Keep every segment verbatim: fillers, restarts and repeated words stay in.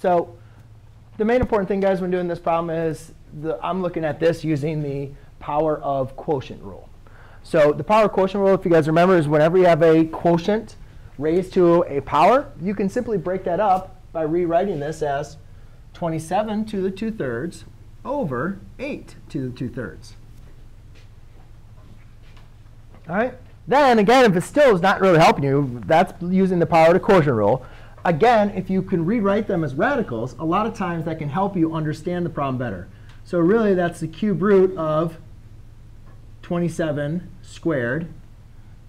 So the main important thing, guys, when doing this problem is the, I'm looking at this using the power of quotient rule. So the power of quotient rule, if you guys remember, is whenever you have a quotient raised to a power, you can simply break that up by rewriting this as twenty-seven to the two-thirds over eight to the two-thirds. All right? Then again, if it still is not really helping you, that's using the power of the quotient rule. Again, if you can rewrite them as radicals, a lot of times that can help you understand the problem better. So really, that's the cube root of twenty-seven squared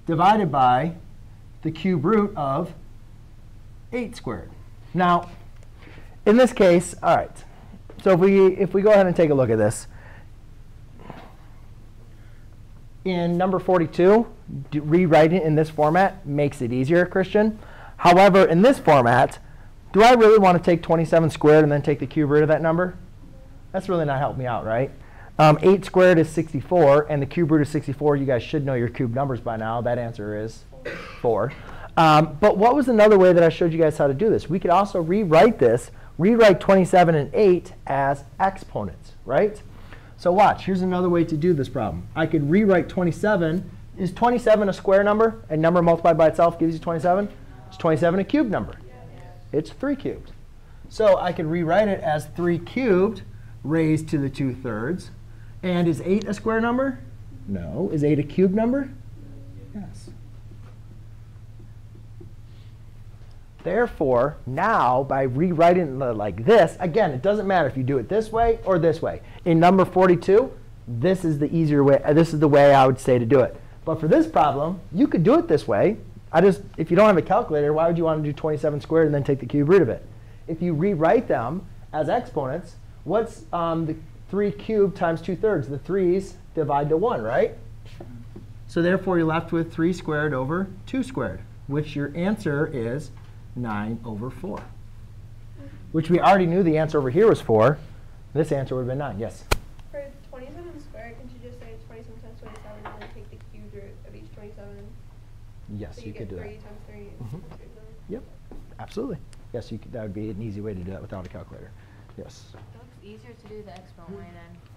divided by the cube root of eight squared. Now, in this case, all right, so if we, if we go ahead and take a look at this, in number forty-two, rewriting it in this format makes it easier, Christian. However, in this format, do I really want to take twenty-seven squared and then take the cube root of that number? That's really not helping me out, right? Um, eight squared is sixty-four, and the cube root of sixty-four, you guys should know your cube numbers by now. That answer is four. Um, but what was another way that I showed you guys how to do this? We could also rewrite this, rewrite twenty-seven and eight as exponents, right? So watch, here's another way to do this problem. I could rewrite twenty-seven. Is twenty-seven a square number? A number multiplied by itself gives you twenty-seven? Is twenty-seven a cube number? It's three cubed. So I could rewrite it as three cubed raised to the two-thirds. And is eight a square number? No. Is eight a cube number? Yes. Therefore, now by rewriting it like this, again, it doesn't matter if you do it this way or this way. In number forty-two, this is the easier way. This is the way I would say to do it. But for this problem, you could do it this way. I just, if you don't have a calculator, why would you want to do twenty-seven squared and then take the cube root of it? If you rewrite them as exponents, what's um, the three cubed times two-thirds? The threes divide to one, right? So therefore, you're left with three squared over two squared, which your answer is nine over four, which we already knew the answer over here was four. This answer would have been nine. Yes? For twenty-seven squared, could you just say twenty-seven times twenty-seven and then take the cube root of each twenty-seven? Yes, so you, you could do that. three times three. Mm-hmm. Yep, absolutely. Yes, you could, that would be an easy way to do that without a calculator. Yes? It's easier to do the exponent way then.